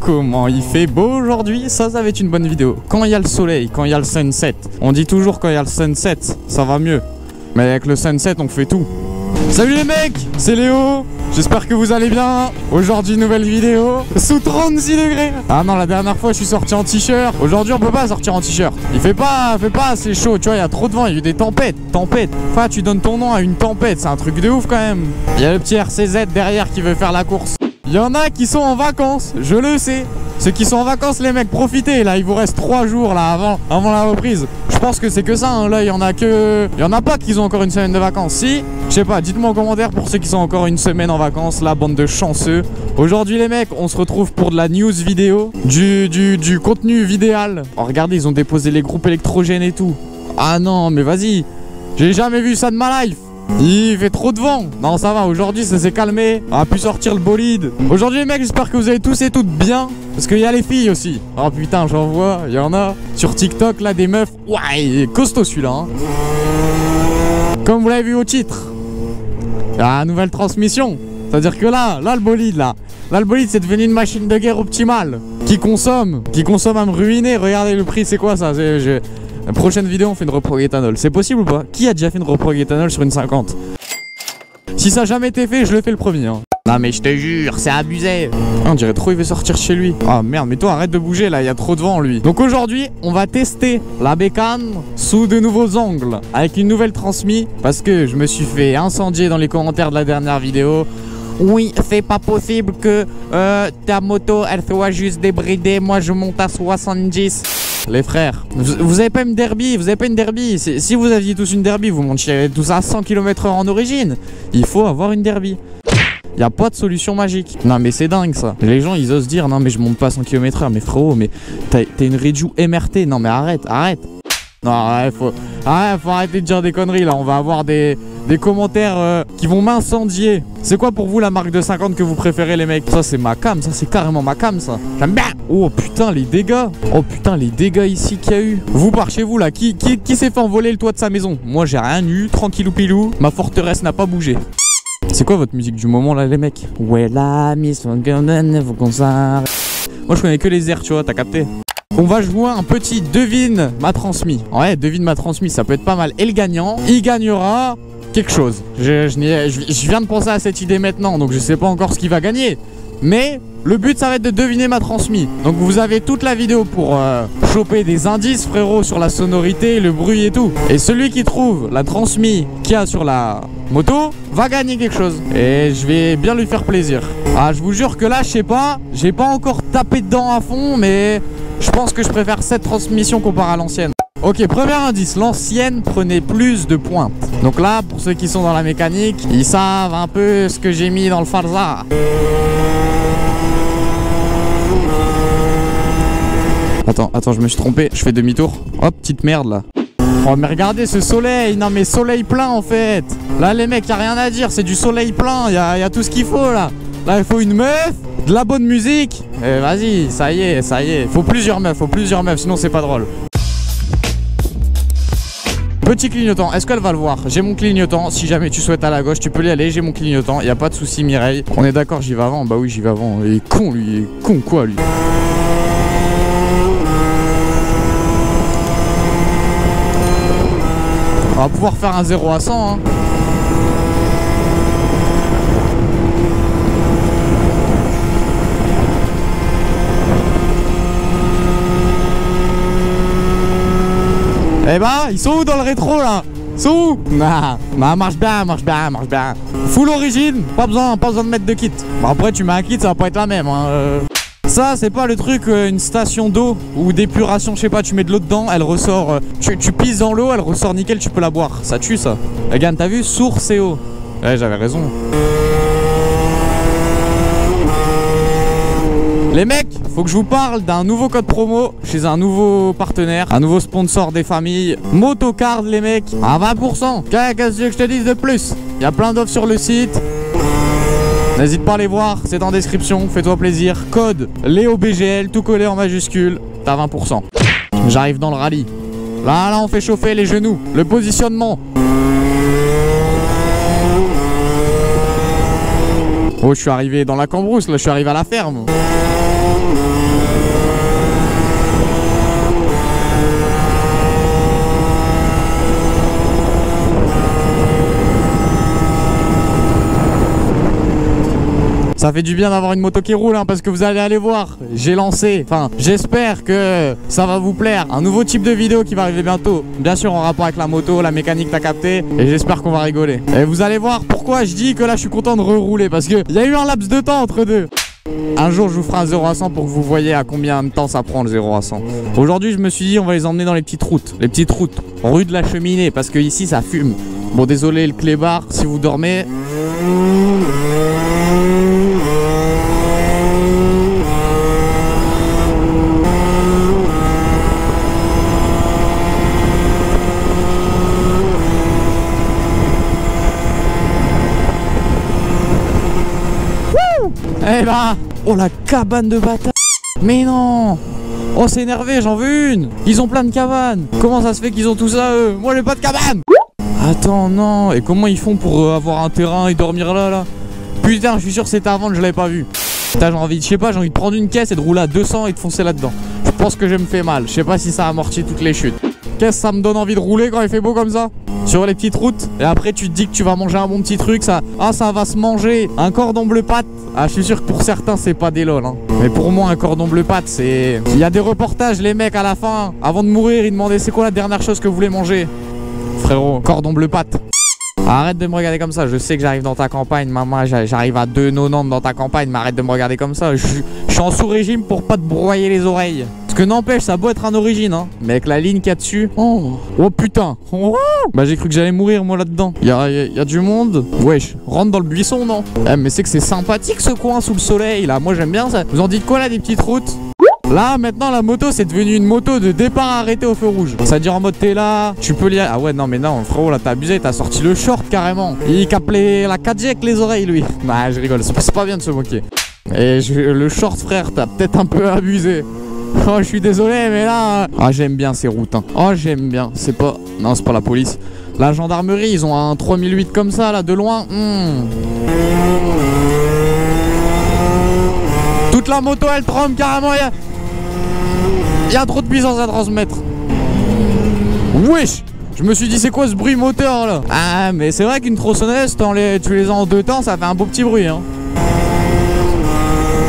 comment il fait beau aujourd'hui, ça va être une bonne vidéo. Quand il y a le soleil, quand il y a le sunset, on dit toujours quand il y a le sunset, ça va mieux. Mais avec le sunset, on fait tout. Salut les mecs, c'est Léo, j'espère que vous allez bien. Aujourd'hui, nouvelle vidéo, sous 36 degrés. Ah non, la dernière fois, je suis sorti en t-shirt. Aujourd'hui, on peut pas sortir en t-shirt. Il fait pas assez chaud, tu vois, il y a trop de vent, il y a eu des tempêtes. Enfin, tu donnes ton nom à une tempête, c'est un truc de ouf quand même. Il y a le petit RCZ derrière qui veut faire la course. Il y en a qui sont en vacances, je le sais. Ceux qui sont en vacances, les mecs, profitez, là, il vous reste 3 jours là, avant la reprise. Je pense que c'est que ça, hein. Là, il y en a pas qui ont encore une semaine de vacances. Si, je sais pas, dites-moi en commentaire pour ceux qui sont encore une semaine en vacances, la bande de chanceux. Aujourd'hui, les mecs, on se retrouve pour de la news vidéo, du contenu vidéal. Oh, regardez, ils ont déposé les groupes électrogènes et tout. Ah non, mais vas-y, j'ai jamais vu ça de ma life. Il fait trop de vent. Non, ça va, aujourd'hui ça s'est calmé. On a pu sortir le bolide. Aujourd'hui les mecs, j'espère que vous allez tous et toutes bien. Parce qu'il y a les filles aussi. Oh putain, j'en vois, il y en a sur TikTok là, des meufs. Ouais, il est costaud celui-là, hein. Comme vous l'avez vu au titre, la nouvelle transmission. C'est-à-dire que là le bolide là le bolide, c'est devenu une machine de guerre optimale. Qui consomme à me ruiner. Regardez le prix, c'est quoi ça? La prochaine vidéo, on fait une reprog éthanol. C'est possible ou pas? Qui a déjà fait une reprog éthanol sur une 50? Si ça n'a jamais été fait, je le fais le premier, hein. Non mais je te jure, c'est abusé. On dirait trop il veut sortir chez lui. Ah merde, mais toi arrête de bouger là, il y a trop de vent lui. Donc aujourd'hui, on va tester la bécane sous de nouveaux angles, avec une nouvelle transmise, parce que je me suis fait incendier dans les commentaires de la dernière vidéo. Oui, c'est pas possible que ta moto, elle soit juste débridée. Moi, je monte à 70. Les frères, vous avez pas une Derbi, vous avez pas une Derbi. Si vous aviez tous une Derbi, vous montiez tous à 100 km/h en origine. Il faut avoir une Derbi. Il n'y a pas de solution magique. Non, mais c'est dingue, ça. Les gens, ils osent dire, non, mais je monte pas à 100 km/h. Mais frérot, mais t'as une Ridjou MRT. Non, mais arrête. Non, ouais, faut arrêter de dire des conneries là, on va avoir des commentaires qui vont m'incendier. C'est quoi pour vous la marque de 50 que vous préférez les mecs? Ça c'est ma cam, ça c'est carrément ma cam ça. J'aime bien. Oh putain les dégâts. Oh putain les dégâts ici qu'il y a eu. Vous par chez vous là, qui s'est fait envoler le toit de sa maison? Moi j'ai rien eu, tranquillou pilou, ma forteresse n'a pas bougé. C'est quoi votre musique du moment là les mecs? Ouais la miss, faut qu'on s'arrête. Moi je connais que les airs tu vois, t'as capté? On va jouer un petit devine ma transmis. Ouais, devine ma transmis, ça peut être pas mal. Et le gagnant, il gagnera quelque chose. Je viens de penser à cette idée maintenant, donc je sais pas encore ce qu'il va gagner. Mais le but, ça va être de deviner ma transmis. Donc vous avez toute la vidéo pour choper des indices, frérot, sur la sonorité, le bruit et tout. Et celui qui trouve la transmis qu'il y a sur la moto va gagner quelque chose. Et je vais bien lui faire plaisir. Ah, je vous jure que là, je sais pas, j'ai pas encore tapé dedans à fond, mais... je pense que je préfère cette transmission comparée à l'ancienne. Ok, premier indice, l'ancienne prenait plus de pointes. Donc là, pour ceux qui sont dans la mécanique, ils savent un peu ce que j'ai mis dans le Farza. Attends, je me suis trompé, je fais demi-tour. Hop, petite merde là. Oh mais regardez ce soleil, non mais soleil plein en fait. Là les mecs, y a rien à dire, c'est du soleil plein, y a tout ce qu'il faut là. Là il faut une meuf, de la bonne musique. Et vas-y, ça y est. Faut plusieurs meufs, sinon c'est pas drôle. Petit clignotant, est-ce qu'elle va le voir? J'ai mon clignotant, si jamais tu souhaites à la gauche, tu peux y aller, j'ai mon clignotant, y a pas de souci Mireille. On est d'accord, j'y vais avant, bah oui j'y vais avant. Il est con lui, il est con quoi lui. On va pouvoir faire un 0 à 100 hein. Eh ben, ils sont où dans le rétro là? Ils sont où? Nah, marche bien. Full origine, pas besoin de mettre de kit. Bah après tu mets un kit, ça va pas être la même hein. Ça c'est pas le truc, une station d'eau ou d'épuration, je sais pas, tu mets de l'eau dedans, elle ressort, tu pisses dans l'eau, elle ressort nickel, tu peux la boire, ça tue ça. Regarde, t'as vu, source et eau. Ouais j'avais raison. Les mecs, faut que je vous parle d'un nouveau code promo chez un nouveau partenaire, un nouveau sponsor des familles, Motocard les mecs, à 20%. Qu'est-ce que je te dise de plus? Il y a plein d'offres sur le site. N'hésite pas à les voir, c'est en description, fais-toi plaisir. Code LEOBGL, tout collé en majuscule, t'as 20%. J'arrive dans le rallye. Là, on fait chauffer les genoux, le positionnement. Oh, je suis arrivé dans la cambrousse, là, je suis arrivé à la ferme. Ça fait du bien d'avoir une moto qui roule, hein, parce que vous allez aller voir, j'ai lancé, enfin j'espère que ça va vous plaire, un nouveau type de vidéo qui va arriver bientôt, bien sûr en rapport avec la moto, la mécanique, t'as capté, et j'espère qu'on va rigoler. Et vous allez voir pourquoi je dis que là je suis content de rerouler, parce qu'il y a eu un laps de temps entre deux. Un jour je vous ferai un 0 à 100 pour que vous voyez à combien de temps ça prend le 0 à 100. Aujourd'hui je me suis dit on va les emmener dans les petites routes, rue de la Cheminée, parce que ici ça fume. Bon désolé le clébard, si vous dormez... Eh bah, oh la cabane de bâtard. Mais non. Oh c'est énervé, j'en veux une. Ils ont plein de cabanes. Comment ça se fait qu'ils ont tout ça eux? Moi j'ai pas de cabane. Attends non. Et comment ils font pour avoir un terrain et dormir là? Putain je suis sûr que c'était à vendre, je l'avais pas vu. Putain j'ai envie, je sais pas, j'ai envie de prendre une caisse et de rouler à 200 et de foncer là-dedans. Je pense que je me fais mal, je sais pas si ça amortit toutes les chutes. Qu'est-ce que ça me donne envie de rouler quand il fait beau comme ça? Sur les petites routes, et après tu te dis que tu vas manger un bon petit truc, ça, ah, ça va se manger, un cordon bleu pâte. Ah, je suis sûr que pour certains c'est pas des lol, hein. Mais pour moi un cordon bleu pâte c'est... Il y a des reportages, les mecs à la fin, avant de mourir ils demandaient c'est quoi la dernière chose que vous voulez manger? Frérot, cordon bleu pâte. Arrête de me regarder comme ça, je sais que j'arrive dans ta campagne, maman, j'arrive à 2,90 dans ta campagne, mais arrête de me regarder comme ça, je suis en sous-régime pour pas te broyer les oreilles. Parce que n'empêche, ça peut être un origine, hein. Mais avec la ligne qu'il y a dessus. Oh, oh putain. Oh. Bah j'ai cru que j'allais mourir moi là-dedans. Y a du monde. Wesh, rentre dans le buisson, non? Eh, mais c'est que c'est sympathique ce coin sous le soleil là. Moi j'aime bien ça. Vous en dites quoi là des petites routes? Là maintenant la moto c'est devenu une moto de départ arrêtée au feu rouge. Ça veut dire en mode t'es là, tu peux lire. Ah ouais non mais non frérot là t'as abusé, t'as sorti le short carrément. Il capte la 4G avec les oreilles lui. Bah je rigole, c'est pas bien de se moquer. Et le short frère t'as peut-être un peu abusé. Oh je suis désolé mais là... Ah j'aime bien ces routes hein. Oh j'aime bien, c'est pas... Non c'est pas la police. La gendarmerie ils ont un 3008 comme ça là de loin. Toute la moto elle tremble carrément. Il y a trop de puissance à transmettre. Wesh. Je me suis dit c'est quoi ce bruit moteur là? Ah mais c'est vrai qu'une tronçonneuse tu les as en deux temps ça fait un beau petit bruit hein.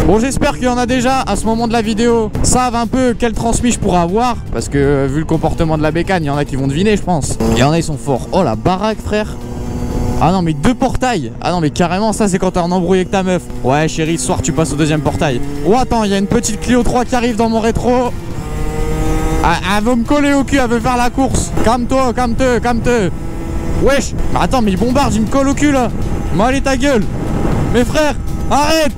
Bon j'espère qu'il y en a déjà à ce moment de la vidéo savent un peu quel transmis je pourrais avoir. Parce que vu le comportement de la bécane, il y en a qui vont deviner je pense. Il y en a ils sont forts. Oh la baraque frère. Ah non mais deux portails. Ah non mais carrément ça c'est quand t'es en embrouille avec ta meuf. Ouais chérie ce soir tu passes au deuxième portail. Oh attends il y a une petite Clio 3 qui arrive dans mon rétro. Ah, elle veut me coller au cul, elle veut faire la course. Calme-toi, calme-toi, calme-toi. Wesh. Attends mais il bombarde, il me colle au cul là. Mais allez ta gueule. Mes frères, arrête.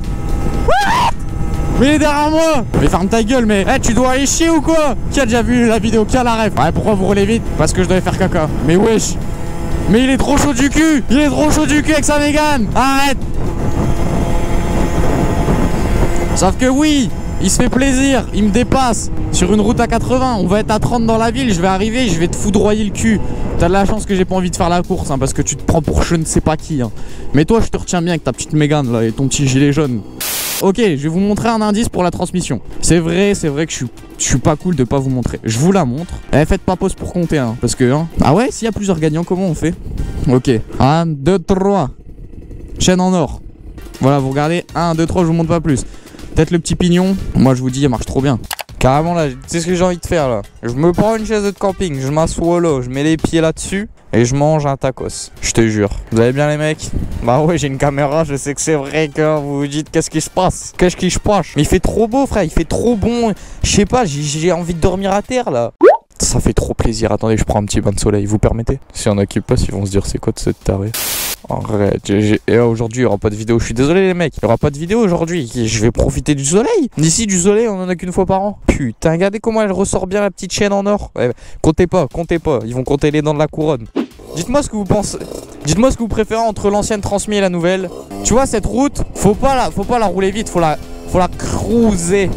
Mais il est derrière moi. Mais ferme ta gueule mais hey, tu dois aller chier ou quoi? Qui a déjà vu la vidéo? Qui a la ref? Ouais pourquoi vous roulez vite? Parce que je devais faire caca. Mais wesh. Mais il est trop chaud du cul. Il est trop chaud du cul avec sa mégane. Arrête. Sauf que oui, il se fait plaisir. Il me dépasse. Sur une route à 80, on va être à 30 dans la ville. Je vais arriver, je vais te foudroyer le cul. T'as de la chance que j'ai pas envie de faire la course hein, parce que tu te prends pour je ne sais pas qui hein. Mais toi je te retiens bien avec ta petite mégane là et ton petit gilet jaune. Ok, je vais vous montrer un indice pour la transmission. C'est vrai que je suis pas cool de pas vous montrer. Je vous la montre. Eh, faites pas pause pour compter, hein, parce que... Hein. Ah ouais, s'il y a plusieurs gagnants, comment on fait? Ok. 1, 2, 3. Chaîne en or. Voilà, vous regardez. 1, 2, 3, je vous montre pas plus. Peut-être le petit pignon. Moi, je vous dis, il marche trop bien. Carrément, là, c'est ce que j'ai envie de faire, là. Je me prends une chaise de camping, je m'assois là, je mets les pieds là-dessus et je mange un tacos. Je te jure. Vous allez bien, les mecs? Bah ouais, j'ai une caméra, je sais que c'est vrai que vous vous dites qu'est-ce qui se passe? Qu'est-ce qui se passe? Mais il fait trop beau, frère, il fait trop bon. Je sais pas, j'ai envie de dormir à terre, là. Ça fait trop plaisir. Attendez, je prends un petit bain de soleil, vous permettez? Si on occupe pas, ils vont se dire c'est quoi de cette tarée? Arrête, aujourd'hui il n'y aura pas de vidéo, je suis désolé les mecs, il n'y aura pas de vidéo aujourd'hui, je vais profiter du soleil. D'ici du soleil on en a qu'une fois par an. Putain, regardez comment elle ressort bien la petite chaîne en or. Ouais, comptez pas, ils vont compter les dents de la couronne. Dites-moi ce que vous pensez, dites-moi ce que vous préférez entre l'ancienne transmise et la nouvelle. Tu vois cette route, faut pas la rouler vite, faut la cruiser.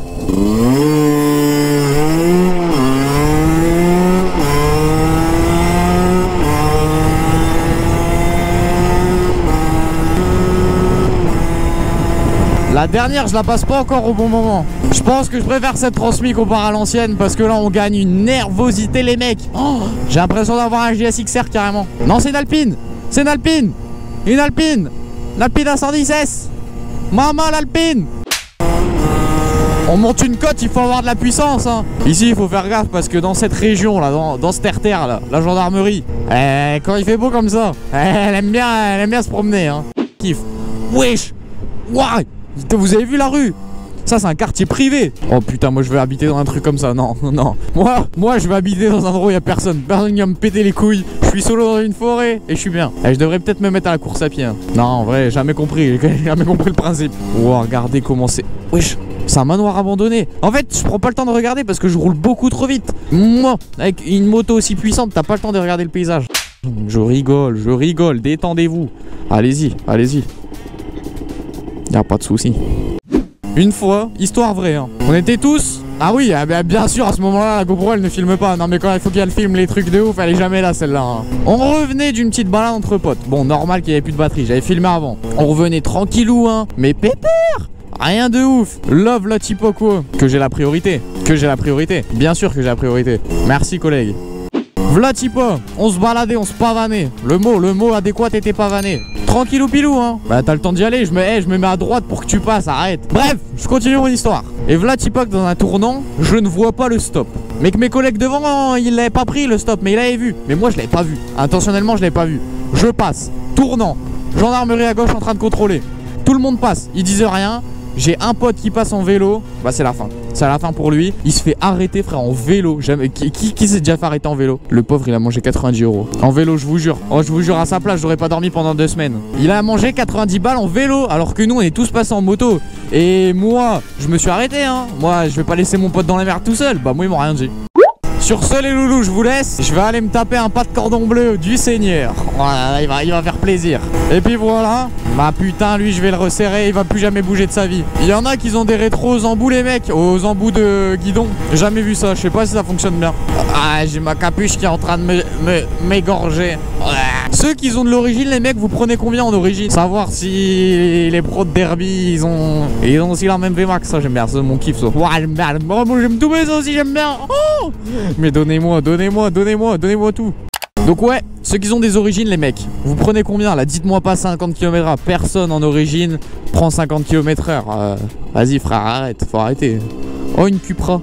La dernière, je la passe pas encore au bon moment. Je pense que je préfère cette transmise comparée à l'ancienne parce que là, on gagne une nervosité, les mecs. Oh, j'ai l'impression d'avoir un GSXR carrément. Non, c'est une Alpine. Une Alpine à 110S. Maman l'Alpine! On monte une côte, il faut avoir de la puissance hein. Ici il faut faire gaffe parce que dans cette région là, dans cette terre-terre là, la gendarmerie, quand il fait beau comme ça, elle aime bien se promener hein. Kiff. Wesh. Ouah. Vous avez vu la rue? Ça c'est un quartier privé. Oh putain, moi je vais habiter dans un truc comme ça. Non, non. Moi je vais habiter dans un endroit où il n'y a personne. Personne vient me péter les couilles. Je suis solo dans une forêt et je suis bien. Et je devrais peut-être me mettre à la course à pied. Hein. Non, en vrai, jamais compris. Jamais compris le principe. Oh, regardez comment c'est. Wesh, c'est un manoir abandonné. En fait, je prends pas le temps de regarder parce que je roule beaucoup trop vite. Moi, avec une moto aussi puissante, t'as pas le temps de regarder le paysage. Je rigole, détendez-vous. Allez-y, allez-y. Y'a pas de soucis. Une fois, histoire vraie, hein. On était tous... Ah oui, bien sûr, à ce moment-là, la GoPro, elle ne filme pas. Non mais quand il faut qu'elle filme les trucs de ouf, elle est jamais là, celle-là. Hein. On revenait d'une petite balade entre potes. Bon, normal qu'il n'y avait plus de batterie, j'avais filmé avant. On revenait tranquillou, hein. Mais pépère, rien de ouf. Love la typoco. Que j'ai la priorité. Que j'ai la priorité. Bien sûr que j'ai la priorité. Merci, collègue. V'là typo, on se baladait, on se pavanait. Le mot adéquat était pavané. Tranquillou pilou hein. Bah t'as le temps d'y aller, je me mets à droite pour que tu passes, arrête. Bref, je continue mon histoire. Et v'là typo que dans un tournant, je ne vois pas le stop. Mais que mes collègues devant, ils l'avaient pas pris le stop, mais ils l'avaient vu. Mais moi je l'avais pas vu, intentionnellement je l'avais pas vu. Je passe, tournant, gendarmerie à gauche en train de contrôler. Tout le monde passe, ils disent rien. J'ai un pote qui passe en vélo, bah c'est la fin. C'est à la fin pour lui, il se fait arrêter frère en vélo. Jamais... Qui s'est déjà fait arrêter en vélo? Le pauvre il a mangé 90 € en vélo, je vous jure. Oh je vous jure, à sa place j'aurais pas dormi pendant 2 semaines. Il a mangé 90 balles en vélo alors que nous on est tous passés en moto. Et moi je me suis arrêté hein. Moi je vais pas laisser mon pote dans la merde tout seul. Bah moi ils m'ont rien dit. Sur ce les loulous, je vous laisse. Je vais aller me taper un pas de cordon bleu du Seigneur. Voilà, il va faire plaisir. Et puis voilà. Bah putain, lui, je vais le resserrer. Il va plus jamais bouger de sa vie. Il y en a qui ont des rétros aux embouts, les mecs. Aux embouts de guidon. J'ai jamais vu ça. Je sais pas si ça fonctionne bien. Ah, j'ai ma capuche qui est en train de m'égorger. Ceux qui ont de l'origine, les mecs, vous prenez combien en origine? Savoir si les pros de Derbi, ils ont aussi la même VMAX. Ça, j'aime bien. C'est mon kiff, ça. Ouah, j'aime bien. Moi, j'aime tout, mais ça aussi, j'aime bien. Oh! Mais donnez-moi tout. Donc ouais, ceux qui ont des origines les mecs, vous prenez combien là? Dites-moi pas 50 km/h. Personne en origine prend 50 km/h. Vas-y frère, arrête, faut arrêter. Oh une Cupra.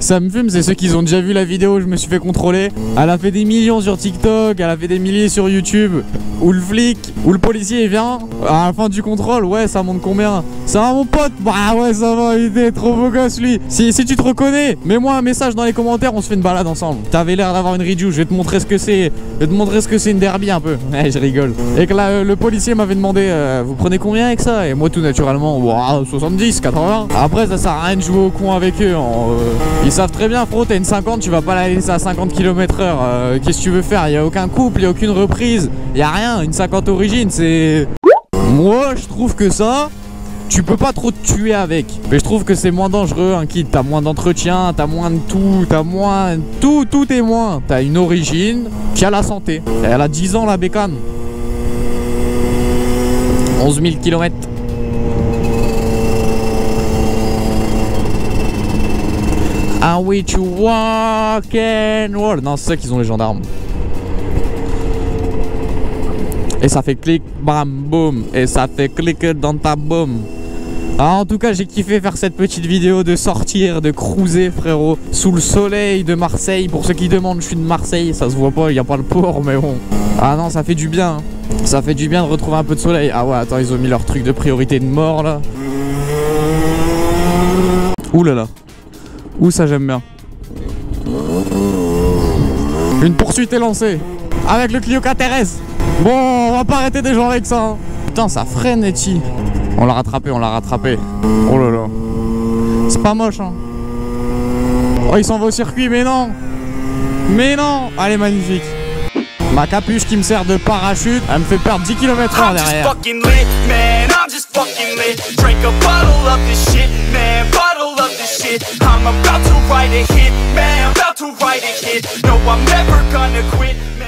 Ça me fume, c'est ceux qui ont déjà vu la vidéo où je me suis fait contrôler. Elle a fait des millions sur TikTok, elle a fait des milliers sur YouTube. Où le flic, où le policier il vient, à la fin du contrôle, ouais ça monte combien? Ça va mon pote? Bah ouais ça va, il est trop beau gosse lui. Si tu te reconnais, mets-moi un message dans les commentaires, on se fait une balade ensemble. T'avais l'air d'avoir une Ridjou, je vais te montrer ce que c'est. Je vais te montrer ce que c'est une Derbi un peu. Ouais je rigole. Et que là, le policier m'avait demandé, vous prenez combien avec ça? Et moi tout naturellement, wow, 70, 80. Après ça sert à rien de jouer au con avec eux. Ils savent très bien, frérot, t'as une 50, tu vas pas la laisser à 50 km/h. Qu'est-ce que tu veux faire? Y'a aucun couple, y'a aucune reprise, y'a rien. Une 50 origine, c'est... Moi, je trouve que ça, tu peux pas trop te tuer avec. Mais je trouve que c'est moins dangereux, un kit. T'as moins d'entretien, t'as moins de tout, t'as moins... Tout est moins. T'as une origine qui a la santé. Elle a 10 ans, la bécane. 11 000 km. Ah oui, tu walk and roll. Non, c'est ça qu'ils ont les gendarmes. Et ça fait clic, bam, boum. Et ça fait clic dans ta boum. Ah, en tout cas, j'ai kiffé faire cette petite vidéo de sortir, de cruiser, frérot, sous le soleil de Marseille. Pour ceux qui demandent, je suis de Marseille. Ça se voit pas, il n'y a pas le port, mais bon. Ah non, ça fait du bien. Ça fait du bien de retrouver un peu de soleil. Ah ouais, attends, ils ont mis leur truc de priorité de mort, là. Ouh là là. Ouh ça j'aime bien. Une poursuite est lancée avec le Clio KTRS. Bon on va pas arrêter des gens avec ça hein. Putain ça freine Eti. On l'a rattrapé, on l'a rattrapé. Oh là là. C'est pas moche hein. Oh il s'en va au circuit mais non. Mais non. Elle est magnifique. Ma capuche qui me sert de parachute, elle me fait perdre 10 km/h derrière. I'm about to write a hit, man, I'm about to write a hit. No, I'm never gonna quit, man.